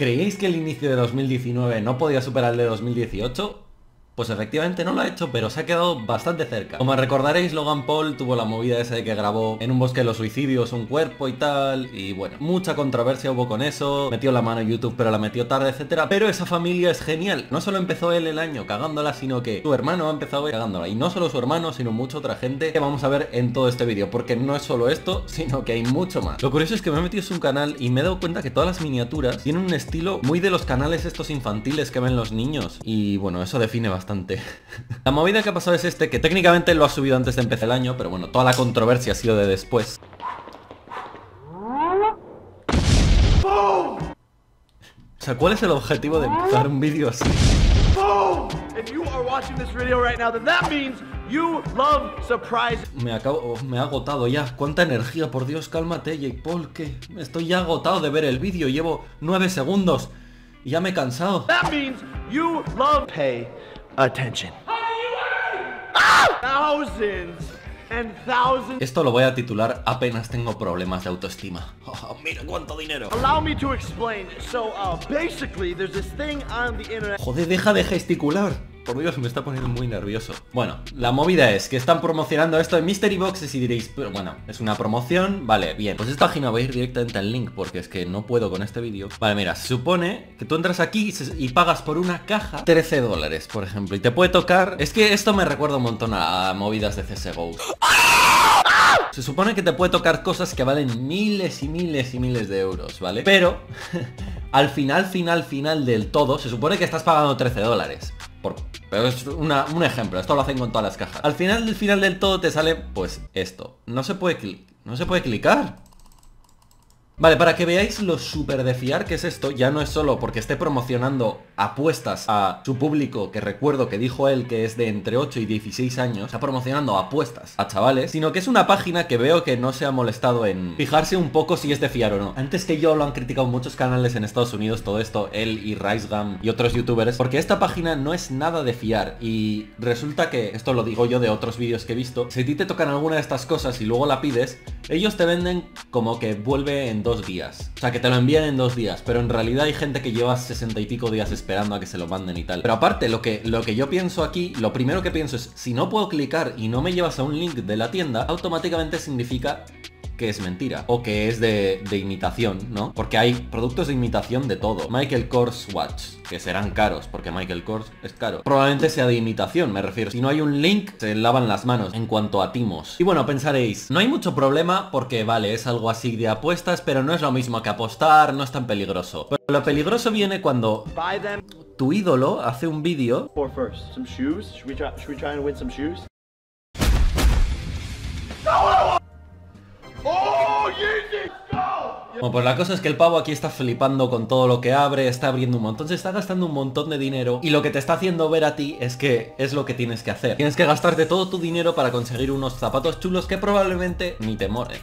¿Creíais que el inicio de 2019 no podía superar el de 2018? Pues efectivamente no lo ha hecho, pero se ha quedado bastante cerca. Como recordaréis, Logan Paul tuvo la movida esa de que grabó en un bosque de los suicidios un cuerpo y tal, y bueno, mucha controversia hubo con eso, metió la mano en YouTube pero la metió tarde, etcétera. Pero esa familia es genial, no solo empezó él el año cagándola, sino que su hermano ha empezado cagándola, y no solo su hermano, sino mucha otra gente que vamos a ver en todo este vídeo, porque no es solo esto, sino que hay mucho más. Lo curioso es que me he metido en su canal y me he dado cuenta que todas las miniaturas tienen un estilo muy de los canales estos infantiles que ven los niños, y bueno, eso define bastante. La movida que ha pasado es que técnicamente lo ha subido antes de empezar el año, pero bueno, toda la controversia ha sido de después. ¡Boom! O sea, ¿cuál es el objetivo de empezar un vídeo así? Me ha agotado ya. ¿Cuánta energía? Por Dios, cálmate, Jake Paul, que estoy ya agotado de ver el vídeo. Llevo 9 segundos y ya me he cansado. That means you love... Pay attention. Esto lo voy a titular "Apenas tengo problemas de autoestima". Oh, mira cuánto dinero. Joder, deja de gesticular. Por Dios, me está poniendo muy nervioso. Bueno, la movida es que están promocionando esto en Mystery Boxes y diréis, pero bueno, es una promoción, vale, bien. Pues esta página voy a ir directamente al link porque es que no puedo con este vídeo. Vale, mira, se supone que tú entras aquí y pagas por una caja $13, por ejemplo, y te puede tocar... Es que esto me recuerda un montón a movidas de CSGO. Se supone que te puede tocar cosas que valen miles y miles y miles de euros, ¿vale? Pero al final del todo, se supone que estás pagando $13. Pero es un ejemplo, esto lo hacen con todas las cajas. Al final del todo te sale, pues, esto. No se puede clicar. Vale, para que veáis lo súper de fiar que es esto, ya no es solo porque esté promocionando apuestas a su público, que recuerdo que dijo él que es de entre 8 y 16 años, está promocionando apuestas a chavales, sino que es una página que veo que no se ha molestado en fijarse un poco si es de fiar o no. Antes que yo lo han criticado muchos canales en Estados Unidos, todo esto, él y RiceGum y otros youtubers, porque esta página no es nada de fiar, y resulta que, esto lo digo yo de otros vídeos que he visto, si a ti te tocan alguna de estas cosas y luego la pides, ellos te venden como que vuelve en 2 días, o sea que te lo envían en 2 días, pero en realidad hay gente que lleva 60 y pico días esperando a que se lo manden y tal. Pero aparte, lo que yo pienso aquí, lo primero que pienso es, si no puedo clicar y no me llevas a un link de la tienda, automáticamente significa que es mentira o que es de imitación, ¿no? Porque hay productos de imitación de todo. Michael Kors Watch, que serán caros, porque Michael Kors es caro. Probablemente sea de imitación, me refiero. Si no hay un link, se lavan las manos en cuanto a timos. Y bueno, pensaréis, no hay mucho problema porque, vale, es algo así de apuestas, pero no es lo mismo que apostar, no es tan peligroso. Pero lo peligroso viene cuando tu ídolo hace un vídeo... Bueno, pues la cosa es que el pavo aquí está flipando con todo lo que abre, está abriendo un montón, se está gastando un montón de dinero, y lo que te está haciendo ver a ti es que es lo que tienes que hacer. Tienes que gastarte todo tu dinero para conseguir unos zapatos chulos que probablemente ni te molen,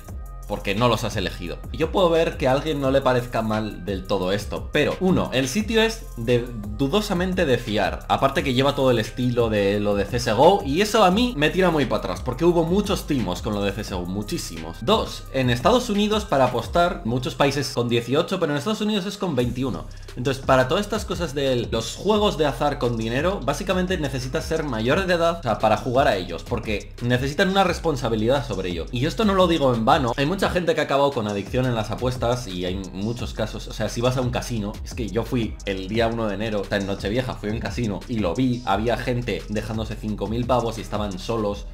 porque no los has elegido. Yo puedo ver que a alguien no le parezca mal del todo esto, pero uno, el sitio es dudosamente de fiar, aparte que lleva todo el estilo de lo de CSGO, y eso a mí me tira muy para atrás, porque hubo muchos timos con lo de CSGO, muchísimos. Dos, en Estados Unidos para apostar, muchos países con 18, pero en Estados Unidos es con 21. Entonces, para todas estas cosas de los juegos de azar con dinero, básicamente necesitas ser mayor de edad, o sea, para jugar a ellos, porque necesitan una responsabilidad sobre ello. Y esto no lo digo en vano, hay mucha gente que ha acabado con adicción en las apuestas y hay muchos casos. O sea, si vas a un casino, es que yo fui el día 1 de enero, o sea, en Nochevieja fui a un casino y lo vi, había gente dejándose 5.000 pavos y estaban solos.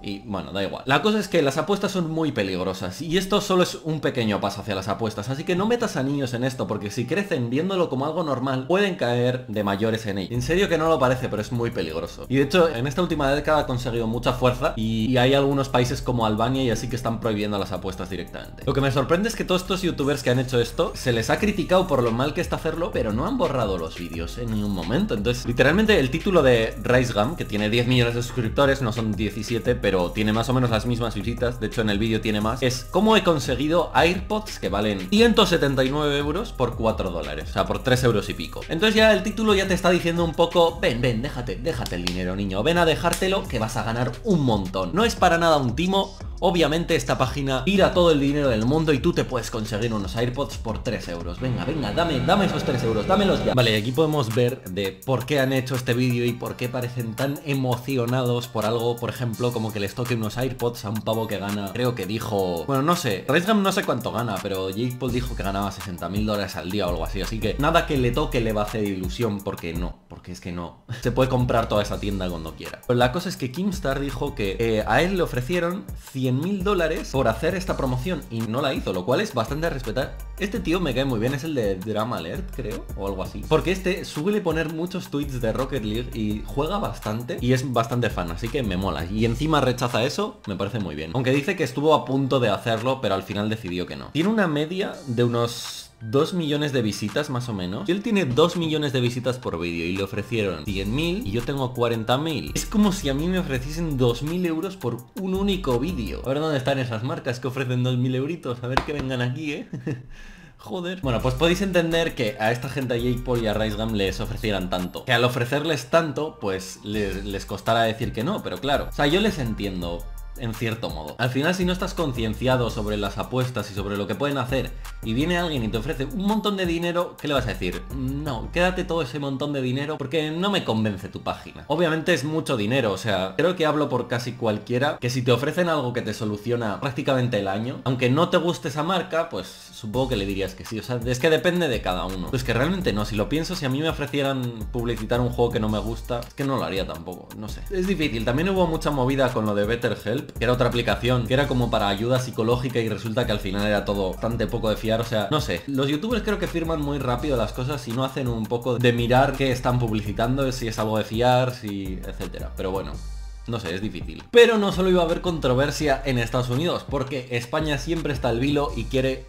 Y bueno, da igual. La cosa es que las apuestas son muy peligrosas, y esto solo es un pequeño paso hacia las apuestas, así que no metas a niños en esto, porque si crecen viéndolo como algo normal, pueden caer de mayores en ello. En serio que no lo parece, pero es muy peligroso. Y de hecho, en esta última década ha conseguido mucha fuerza, y hay algunos países como Albania y así que están prohibiendo las apuestas directamente. Lo que me sorprende es que todos estos youtubers que han hecho esto, se les ha criticado por lo mal que está hacerlo, pero no han borrado los vídeos en ningún momento. Entonces, literalmente el título de RiceGum, que tiene 10 millones de suscriptores, no son 17, pero tiene más o menos las mismas visitas, de hecho en el vídeo tiene más, es cómo he conseguido AirPods que valen 179 € por $4, o sea, por 3 euros y pico. Entonces ya el título ya te está diciendo un poco, ven, déjate el dinero, niño, ven a dejártelo que vas a ganar un montón. No es para nada un timo Obviamente esta página tira todo el dinero del mundo y tú te puedes conseguir unos AirPods por 3 euros. Venga, venga, dame esos 3 euros, dámelos ya. Vale, aquí podemos ver de por qué han hecho este vídeo y por qué parecen tan emocionados por algo, por ejemplo, como que les toque unos AirPods a un pavo que gana, creo que dijo, bueno, no sé, RiceGum no sé cuánto gana, pero Jake Paul dijo que ganaba $60.000 al día o algo así, así que nada que le toque le va a hacer ilusión, porque no, porque es que no, se puede comprar toda esa tienda cuando quiera. Pues la cosa es que Keemstar dijo que a él le ofrecieron $100.000 por hacer esta promoción y no la hizo, lo cual es bastante a respetar. Este tío me cae muy bien, es el de Drama Alert, creo, o algo así, porque este suele poner muchos tweets de Rocket League y juega bastante y es bastante fan, así que me mola. Y encima rechaza eso, me parece muy bien. Aunque dice que estuvo a punto de hacerlo, pero al final decidió que no. Tiene una media de unos 2 millones de visitas más o menos. Él tiene 2 millones de visitas por vídeo y le ofrecieron 100.000 y yo tengo 40.000. Es como si a mí me ofreciesen 2.000 euros por un único vídeo. A ver dónde están esas marcas que ofrecen 2.000 euritos. A ver que vengan aquí, ¿eh? Joder. Bueno, pues podéis entender que a esta gente, a Jake Paul y a RiceGum, les ofrecieran tanto. Que al ofrecerles tanto, pues les costará decir que no, pero claro. O sea, yo les entiendo en cierto modo. Al final, si no estás concienciado sobre las apuestas y sobre lo que pueden hacer y viene alguien y te ofrece un montón de dinero, ¿qué le vas a decir? No, quédate todo ese montón de dinero porque no me convence tu página. Obviamente es mucho dinero, o sea, creo que hablo por casi cualquiera, que si te ofrecen algo que te soluciona prácticamente el año, aunque no te guste esa marca, pues supongo que le dirías que sí. O sea, es que depende de cada uno. Pues que realmente no, si lo pienso, si a mí me ofrecieran publicitar un juego que no me gusta, es que no lo haría tampoco, no sé. Es difícil. También hubo mucha movida con lo de BetterHelp, que era otra aplicación, que era como para ayuda psicológica y resulta que al final era todo bastante poco de fiar, o sea, no sé. Los youtubers creo que firman muy rápido las cosas y no hacen un poco de mirar qué están publicitando, si es algo de fiar, si etcétera, pero bueno, no sé, es difícil. Pero no solo iba a haber controversia en Estados Unidos, porque España siempre está al vilo y quiere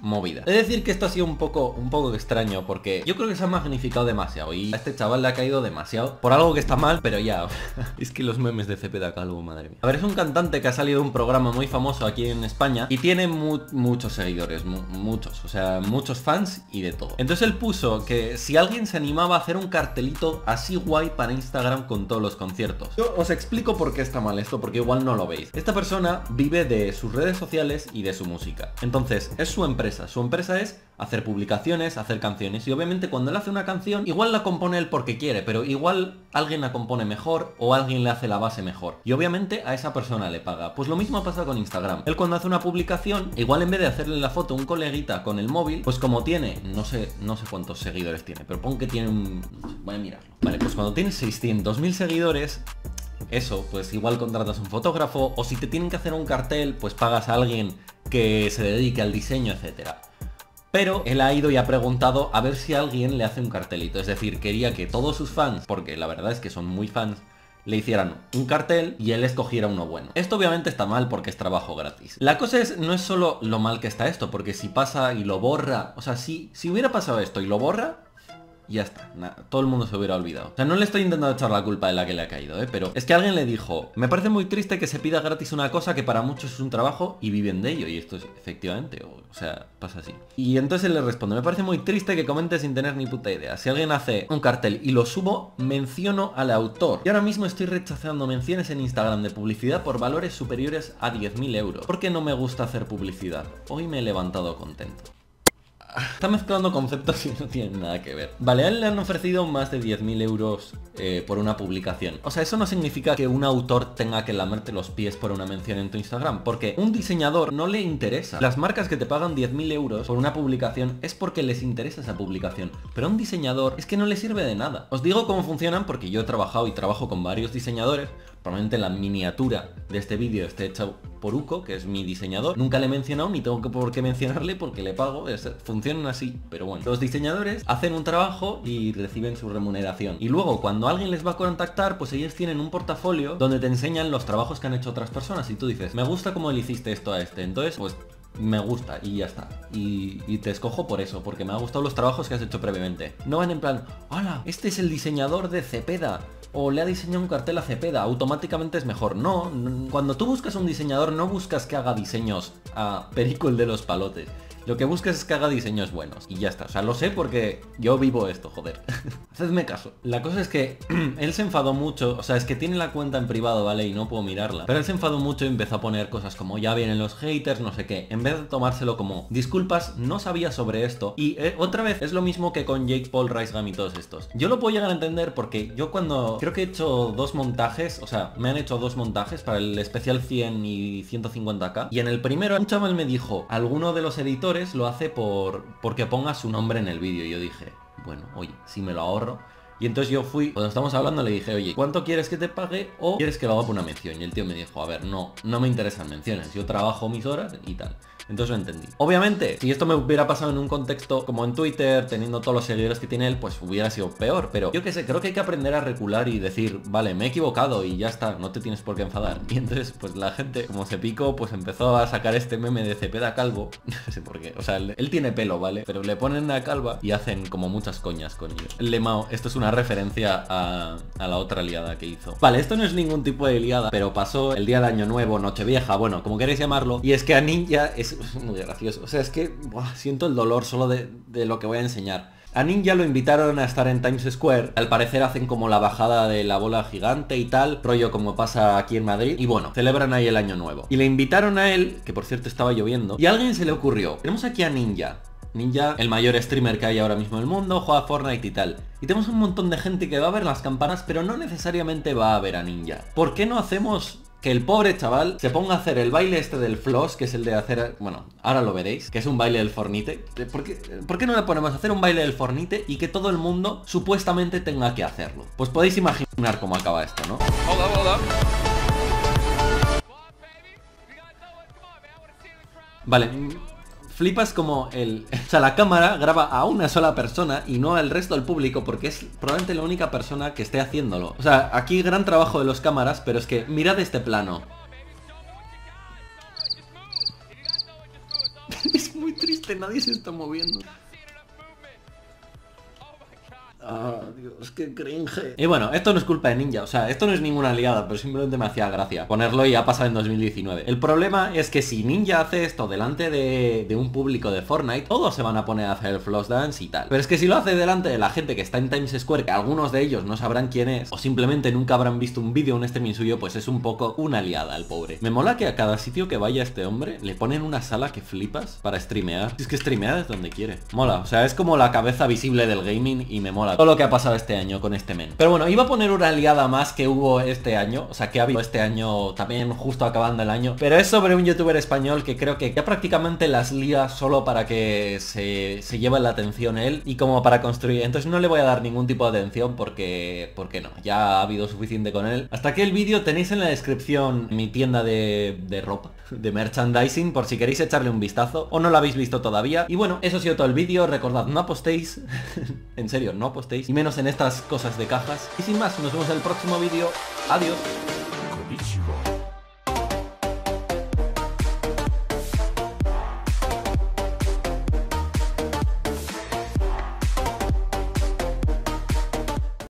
movida. Es decir, que esto ha sido un poco extraño, porque yo creo que se ha magnificado demasiado y a este chaval le ha caído demasiado por algo que está mal, pero ya. Es que los memes de Cepeda Calvo, madre mía. A ver, es un cantante que ha salido de un programa muy famoso aquí en España y tiene muchos seguidores, muchos, o sea, muchos fans y de todo. Entonces él puso que si alguien se animaba a hacer un cartelito así guay para Instagram con todos los conciertos. Yo os explico por qué está mal esto, porque igual no lo veis. Esta persona vive de sus redes sociales y de su música. Entonces, es su empresa. Su empresa es hacer publicaciones, hacer canciones, y obviamente cuando él hace una canción igual la compone él porque quiere, pero igual alguien la compone mejor o alguien le hace la base mejor y obviamente a esa persona le paga. Pues lo mismo pasa con Instagram. Él cuando hace una publicación, igual en vez de hacerle la foto un coleguita con el móvil, pues como tiene, no sé cuántos seguidores tiene, pero pon que tiene un... no sé, voy a mirarlo. Vale, pues cuando tiene 600.000 seguidores, eso, pues igual contratas un fotógrafo, o si te tienen que hacer un cartel, pues pagas a alguien que se dedique al diseño, etcétera. Pero él ha ido y ha preguntado a ver si alguien le hace un cartelito. Es decir, quería que todos sus fans, porque la verdad es que son muy fans, le hicieran un cartel y él escogiera uno bueno. Esto obviamente está mal porque es trabajo gratis. La cosa es, no es solo lo mal que está esto, porque si pasa y lo borra, o sea, si hubiera pasado esto y lo borra, ya está, todo el mundo se hubiera olvidado. O sea, no le estoy intentando echar la culpa de la que le ha caído, ¿eh? Pero es que alguien le dijo, me parece muy triste que se pida gratis una cosa que para muchos es un trabajo y viven de ello. Y esto es efectivamente, o sea, pasa así. Y entonces él le responde, me parece muy triste que comente sin tener ni puta idea. Si alguien hace un cartel y lo subo, menciono al autor. Y ahora mismo estoy rechazando menciones en Instagram de publicidad por valores superiores a 10.000 euros. Porque no me gusta hacer publicidad. Hoy me he levantado contento. Está mezclando conceptos que no tienen nada que ver. Vale, a él le han ofrecido más de 10.000 euros por una publicación. O sea, eso no significa que un autor tenga que lamerte los pies por una mención en tu Instagram, porque un diseñador no le interesa. Las marcas que te pagan 10.000 euros por una publicación es porque les interesa esa publicación, pero a un diseñador es que no le sirve de nada. Os digo cómo funcionan porque yo he trabajado y trabajo con varios diseñadores. Probablemente la miniatura de este vídeo esté hecha por Uco, que es mi diseñador. Nunca le he mencionado ni tengo por qué mencionarle porque le pago. Funcionan así, pero bueno. Los diseñadores hacen un trabajo y reciben su remuneración. Y luego cuando alguien les va a contactar, pues ellos tienen un portafolio donde te enseñan los trabajos que han hecho otras personas. Y tú dices, me gusta cómo le hiciste esto a este. Entonces, pues me gusta y ya está. Y te escojo por eso, porque me han gustado los trabajos que has hecho previamente. No van en plan, hola, este es el diseñador de Cepeda. O le ha diseñado un cartel a Cepeda, automáticamente es mejor. No, cuando tú buscas un diseñador no buscas que haga diseños a Perico el de los palotes. Lo que busques es que haga diseños buenos y ya está. O sea, lo sé porque yo vivo esto, joder. Hacedme caso. La cosa es que él se enfadó mucho. O sea, es que tiene la cuenta en privado, ¿vale? Y no puedo mirarla. Pero él se enfadó mucho y empezó a poner cosas como ya vienen los haters, no sé qué. En vez de tomárselo como disculpas, no sabía sobre esto. Y otra vez es lo mismo que con Jake Paul, RiceGum y todos estos. Yo lo puedo llegar a entender porque yo cuando... Creo que he hecho dos montajes. O sea, me han hecho dos montajes para el especial 100 y 150k. Y en el primero un chaval me dijo, alguno de los editores lo hace porque ponga su nombre en el vídeo. Y yo dije, bueno, oye, si me lo ahorro. Y entonces yo fui, cuando estamos hablando le dije, oye, ¿cuánto quieres que te pague o quieres que lo haga por una mención? Y el tío me dijo, a ver, no me interesan menciones, yo trabajo mis horas y tal. Entonces lo entendí. Obviamente, si esto me hubiera pasado en un contexto como en Twitter, teniendo todos los seguidores que tiene él, pues hubiera sido peor. Pero yo qué sé, creo que hay que aprender a recular y decir, vale, me he equivocado y ya está, no te tienes por qué enfadar. Y entonces, pues la gente, como se picó, pues empezó a sacar este meme de Cepeda Calvo. No sé por qué, o sea, él tiene pelo, ¿vale? Pero le ponen la calva y hacen como muchas coñas con ello. Lemao, esto es una referencia a la otra liada que hizo. Vale, esto no es ningún tipo de liada, pero pasó el día de Año Nuevo, Nochevieja, bueno, como queréis llamarlo. Y es que a Ninja es muy gracioso. O sea, es que siento el dolor solo de lo que voy a enseñar. A Ninja lo invitaron a estar en Times Square. Al parecer hacen como la bajada de la bola gigante y tal, rollo como pasa aquí en Madrid. Y bueno, celebran ahí el Año Nuevo. Y le invitaron a él, que por cierto estaba lloviendo. Y a alguien se le ocurrió, tenemos aquí a Ninja. Ninja, el mayor streamer que hay ahora mismo en el mundo, juega Fortnite y tal. Y tenemos un montón de gente que va a ver las campanas, pero no necesariamente va a ver a Ninja. ¿Por qué no hacemos que el pobre chaval se ponga a hacer el baile este del floss, que es el de hacer... Bueno, ahora lo veréis, que es un baile del Fortnite. ¿Por qué no le ponemos a hacer un baile del Fortnite y que todo el mundo supuestamente tenga que hacerlo? Pues podéis imaginar cómo acaba esto, ¿no? Hola. Vale... Flipas como o sea, la cámara graba a una sola persona y no al resto del público porque es probablemente la única persona que esté haciéndolo. O sea, aquí gran trabajo de los cámaras, pero es que mirad este plano. Es muy triste, nadie se está moviendo. Ah, Dios, qué cringe. Y bueno, esto no es culpa de Ninja, o sea, esto no es ninguna liada, pero simplemente me hacía gracia ponerlo y ha pasado en 2019. El problema es que si Ninja hace esto delante de un público de Fortnite, todos se van a poner a hacer el floss dance y tal. Pero es que si lo hace delante de la gente que está en Times Square, que algunos de ellos no sabrán quién es, o simplemente nunca habrán visto un vídeo, un streaming suyo, pues es un poco una liada al pobre. Me mola que a cada sitio que vaya este hombre le ponen una sala que flipas para streamear. Es que streamear es donde quiere. Mola, o sea, es como la cabeza visible del gaming y me mola todo lo que ha pasado este año con este men. Pero bueno, iba a poner una liada más que hubo este año, o sea, que ha habido este año también justo acabando el año, pero es sobre un youtuber español que creo que ya prácticamente las lía solo para que se lleve la atención él y como para construir. Entonces no le voy a dar ningún tipo de atención porque no, ya ha habido suficiente con él. Hasta aquí el vídeo, tenéis en la descripción mi tienda de ropa, de merchandising, por si queréis echarle un vistazo o no lo habéis visto todavía. Y bueno, eso ha sido todo el vídeo, recordad, no apostéis, en serio, no apostéis. Y menos en estas cosas de cajas. Y sin más, nos vemos en el próximo vídeo. Adiós.